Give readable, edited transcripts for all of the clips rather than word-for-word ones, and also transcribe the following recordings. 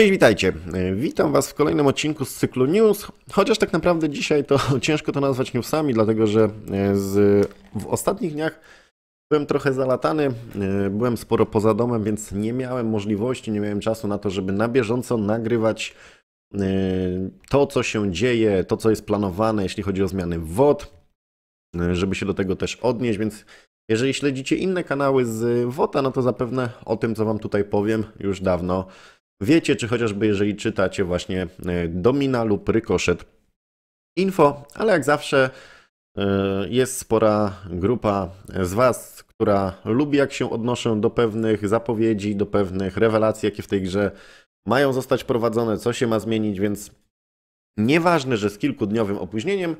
Cześć, witajcie. Witam Was w kolejnym odcinku z cyklu News, chociaż tak naprawdę dzisiaj to ciężko to nazwać newsami, dlatego że w ostatnich dniach byłem trochę zalatany, byłem sporo poza domem, więc nie miałem możliwości, nie miałem czasu na to, żeby na bieżąco nagrywać to, co się dzieje, to, co jest planowane, jeśli chodzi o zmiany WOT, żeby się do tego też odnieść, więc jeżeli śledzicie inne kanały z WOT-a, no to zapewne o tym, co Wam tutaj powiem, już dawno wiecie, czy chociażby jeżeli czytacie właśnie Domina lub Rykoszet Info, ale jak zawsze jest spora grupa z Was, która lubi, jak się odnoszę do pewnych zapowiedzi, do pewnych rewelacji, jakie w tej grze mają zostać prowadzone, co się ma zmienić, więc nieważne, że z kilkudniowym opóźnieniem,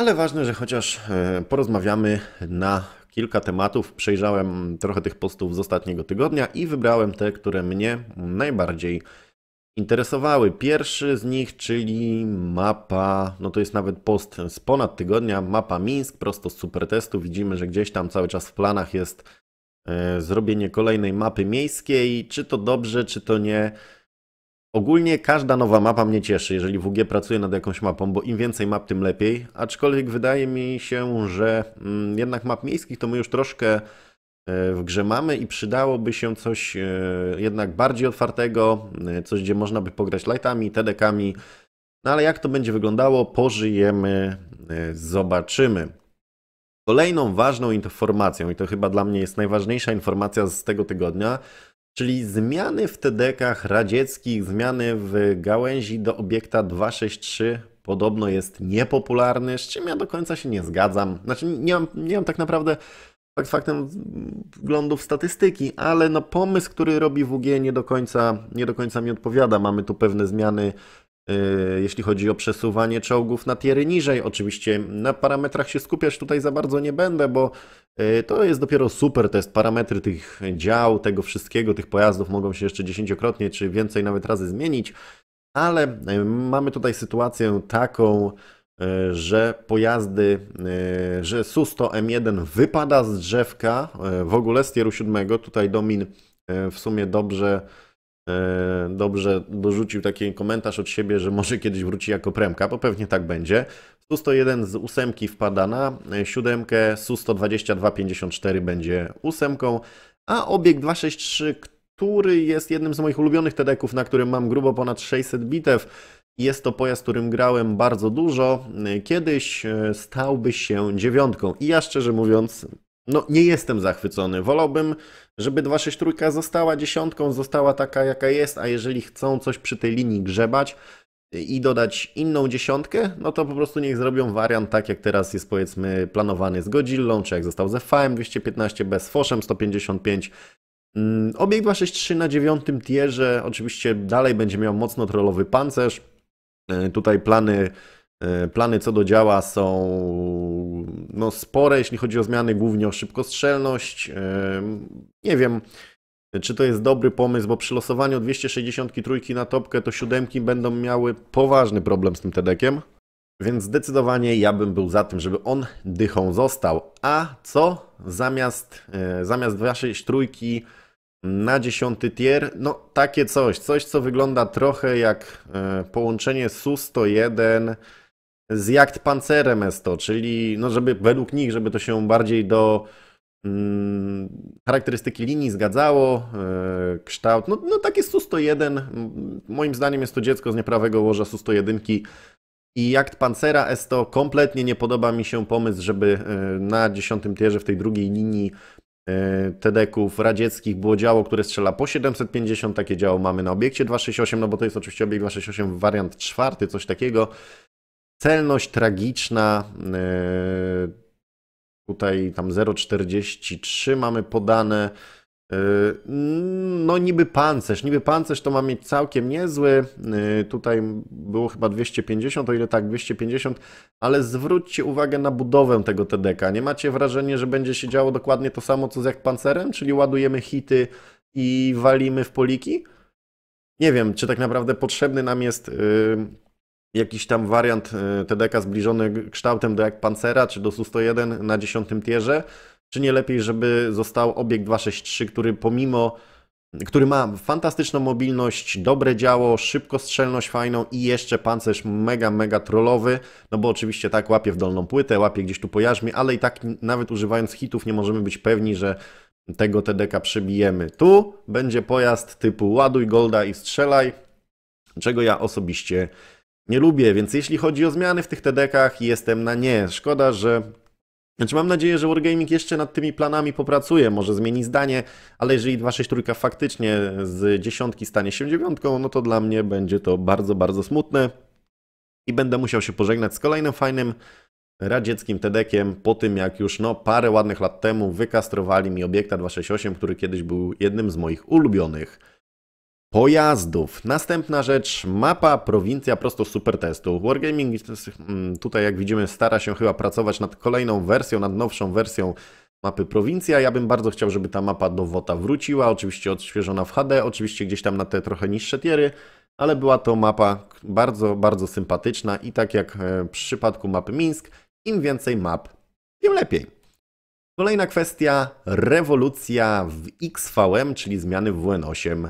ale ważne, że chociaż porozmawiamy na kilka tematów. Przejrzałem trochę tych postów z ostatniego tygodnia i wybrałem te, które mnie najbardziej interesowały. Pierwszy z nich, czyli mapa, no to jest nawet post z ponad tygodnia, mapa Mińsk, prosto z supertestu. Widzimy, że gdzieś tam cały czas w planach jest zrobienie kolejnej mapy miejskiej. Czy to dobrze, czy to nie? Ogólnie każda nowa mapa mnie cieszy, jeżeli WG pracuje nad jakąś mapą, bo im więcej map, tym lepiej. Aczkolwiek wydaje mi się, że jednak map miejskich to my już troszkę w grze mamy i przydałoby się coś jednak bardziej otwartego, coś, gdzie można by pograć lightami, TDK-ami. No ale jak to będzie wyglądało, pożyjemy, zobaczymy. Kolejną ważną informacją, i to chyba dla mnie jest najważniejsza informacja z tego tygodnia, czyli zmiany w TDK-ach radzieckich, zmiany w gałęzi do obiekta 263 podobno jest niepopularny, z czym ja do końca się nie zgadzam. Znaczy nie mam tak naprawdę faktem wglądów statystyki, ale no pomysł, który robi WG nie do końca mi odpowiada. Mamy tu pewne zmiany, jeśli chodzi o przesuwanie czołgów na tiery niżej. Oczywiście na parametrach się skupiać tutaj za bardzo nie będę, bo to jest dopiero super test. Parametry tych dział, tego wszystkiego, tych pojazdów mogą się jeszcze 10-krotnie czy więcej nawet razy zmienić, ale mamy tutaj sytuację taką, że pojazdy, że Su 100 M1 wypada z drzewka w ogóle z tieru 7. Tutaj Domin w sumie dobrze dorzucił taki komentarz od siebie, że może kiedyś wróci jako premka, bo pewnie tak będzie. Su 101 z 8 wpada na 7, Su 122-54 będzie 8, a Obiekt 263, który jest jednym z moich ulubionych TDK-ów, na którym mam grubo ponad 600 bitew, jest to pojazd, którym grałem bardzo dużo, kiedyś stałby się 9. I ja szczerze mówiąc, no nie jestem zachwycony. Wolałbym, żeby 263 została 10, została taka, jaka jest, a jeżeli chcą coś przy tej linii grzebać i dodać inną 10, no to po prostu niech zrobią wariant tak, jak teraz jest powiedzmy planowany z Godzillą, czy jak został z FM-215B, z Foszem 155. Obiekt 263 na 9 tierze oczywiście dalej będzie miał mocno trollowy pancerz. Tutaj plany co do działa są no, spore, jeśli chodzi o zmiany, głównie o szybkostrzelność. Nie wiem, czy to jest dobry pomysł, bo przy losowaniu 263 na topkę to 7 będą miały poważny problem z tym TDK-iem, więc zdecydowanie ja bym był za tym, żeby on dychą został. A co zamiast 263 na 10 tier? No takie coś co wygląda trochę jak połączenie Su 101 z Jagdpancerem E100, czyli no żeby według nich, żeby to się bardziej do charakterystyki linii zgadzało, kształt, no takie Su 101, moim zdaniem jest to dziecko z nieprawego łoża Su 101 i Jagdpancera E100. Kompletnie nie podoba mi się pomysł, żeby na 10 tierze w tej drugiej linii TDK-ów radzieckich było działo, które strzela po 750, takie działo mamy na obiekcie 268, no bo to jest oczywiście obiekt 268 wariant 4, coś takiego. Celność tragiczna, tutaj tam 0,43 mamy podane, no niby pancerz to ma mieć całkiem niezły, tutaj było chyba 250, o ile tak, 250, ale zwróćcie uwagę na budowę tego TDK. Nie macie wrażenia, że będzie się działo dokładnie to samo, co z Jagdpancerem, czyli ładujemy hity i walimy w poliki? Nie wiem, czy tak naprawdę potrzebny nam jest jakiś tam wariant TDK zbliżony kształtem do Jagdpancera czy do Su 101 na 10 tierze, czy nie lepiej, żeby został obiekt 263, który pomimo który ma fantastyczną mobilność, dobre działo, szybkostrzelność fajną i jeszcze pancerz mega trollowy, no bo oczywiście tak łapie w dolną płytę, łapie gdzieś tu po jarzmie, ale i tak nawet używając hitów nie możemy być pewni, że tego TDK przebijemy. Tu będzie pojazd typu ładuj golda i strzelaj, czego ja osobiście nie lubię, więc jeśli chodzi o zmiany w tych TDK-ach, jestem na nie. Szkoda, że... Znaczy mam nadzieję, że Wargaming jeszcze nad tymi planami popracuje, może zmieni zdanie, ale jeżeli 263 faktycznie z 10 stanie się 9, no to dla mnie będzie to bardzo smutne i będę musiał się pożegnać z kolejnym fajnym radzieckim TDK-iem po tym, jak już no parę ładnych lat temu wykastrowali mi Obiekta 268, który kiedyś był jednym z moich ulubionych pojazdów. Następna rzecz, mapa, prowincja prosto z supertestu. Wargaming tutaj, jak widzimy, stara się chyba pracować nad kolejną wersją, nad nowszą wersją mapy prowincja. Ja bym bardzo chciał, żeby ta mapa do WOT-a wróciła, oczywiście odświeżona w HD, oczywiście gdzieś tam na te trochę niższe tiery, ale była to mapa bardzo sympatyczna i tak jak w przypadku mapy Mińsk, im więcej map, tym lepiej. Kolejna kwestia, rewolucja w XVM, czyli zmiany w WN8.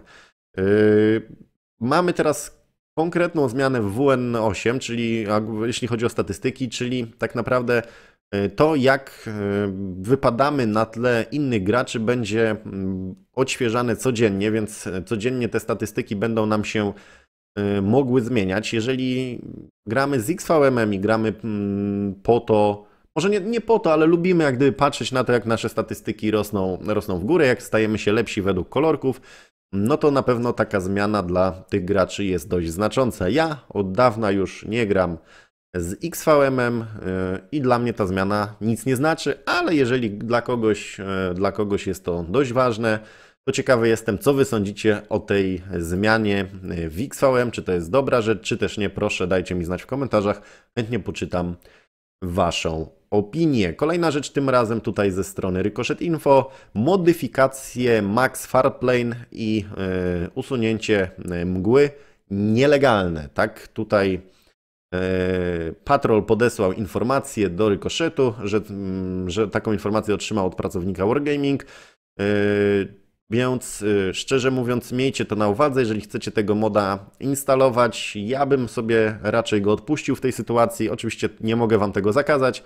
Mamy teraz konkretną zmianę w WN8, czyli jeśli chodzi o statystyki, czyli tak naprawdę to, jak wypadamy na tle innych graczy, będzie odświeżane codziennie, więc codziennie te statystyki będą nam się mogły zmieniać. Jeżeli gramy z XVM-em i gramy po to, może nie po to, ale lubimy jak gdyby patrzeć na to, jak nasze statystyki rosną w górę, jak stajemy się lepsi według kolorków, no to na pewno taka zmiana dla tych graczy jest dość znacząca. Ja od dawna już nie gram z XVM-em i dla mnie ta zmiana nic nie znaczy, ale jeżeli dla kogoś jest to dość ważne, to ciekawy jestem, co Wy sądzicie o tej zmianie w XVM, czy to jest dobra rzecz, czy też nie. Proszę, dajcie mi znać w komentarzach, chętnie poczytam Waszą opinię. Kolejna rzecz, tym razem tutaj ze strony Rykoszet Info, modyfikacje Max Farplane i usunięcie mgły nielegalne. Tak, tutaj Patrol podesłał informację do Rykoszetu, że taką informację otrzymał od pracownika Wargaming, więc szczerze mówiąc miejcie to na uwadze, jeżeli chcecie tego moda instalować. Ja bym sobie raczej go odpuścił w tej sytuacji, oczywiście nie mogę Wam tego zakazać,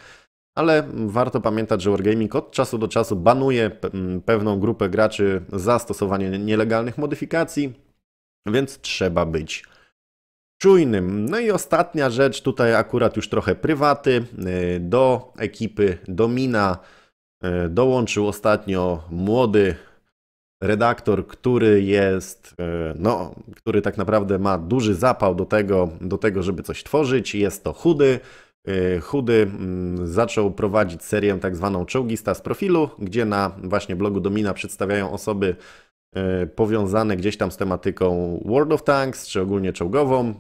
ale warto pamiętać, że Wargaming od czasu do czasu banuje pewną grupę graczy za stosowanie nielegalnych modyfikacji, więc trzeba być czujnym. No i ostatnia rzecz, tutaj akurat już trochę prywaty, do ekipy Domina dołączył ostatnio młody redaktor, który jest, no, który tak naprawdę ma duży zapał do tego, żeby coś tworzyć. Jest to Chudy. Chudy zaczął prowadzić serię tak zwaną Czołgista z profilu, gdzie na właśnie blogu Domina przedstawiają osoby powiązane gdzieś tam z tematyką World of Tanks, czy ogólnie czołgową.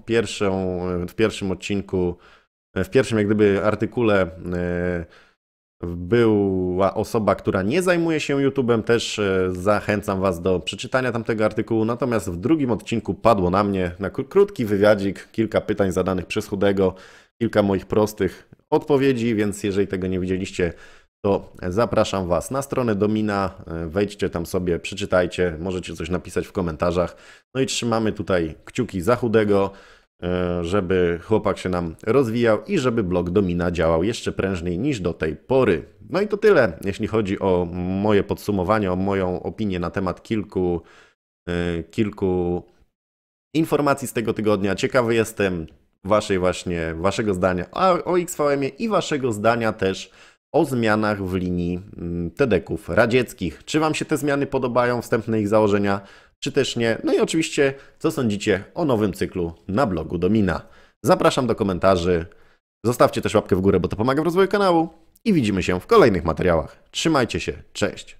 W pierwszym jak gdyby artykule była osoba, która nie zajmuje się YouTube'em, też zachęcam Was do przeczytania tamtego artykułu, natomiast w drugim odcinku padło na mnie na krótki wywiadzik, kilka pytań zadanych przez Chudego, kilka moich prostych odpowiedzi, więc jeżeli tego nie widzieliście, to zapraszam Was na stronę Domina, wejdźcie tam sobie, przeczytajcie, możecie coś napisać w komentarzach, no i trzymamy tutaj kciuki za Chudego, żeby chłopak się nam rozwijał i żeby blog Domina działał jeszcze prężniej niż do tej pory. No i to tyle, jeśli chodzi o moje podsumowanie, o moją opinię na temat kilku informacji z tego tygodnia. Ciekawy jestem waszego zdania o XVM-ie i waszego zdania też o zmianach w linii TDK-ów radzieckich. Czy Wam się te zmiany podobają, wstępne ich założenia, czy też nie? No i oczywiście, co sądzicie o nowym cyklu na blogu Domina? Zapraszam do komentarzy, zostawcie też łapkę w górę, bo to pomaga w rozwoju kanału i widzimy się w kolejnych materiałach. Trzymajcie się, cześć!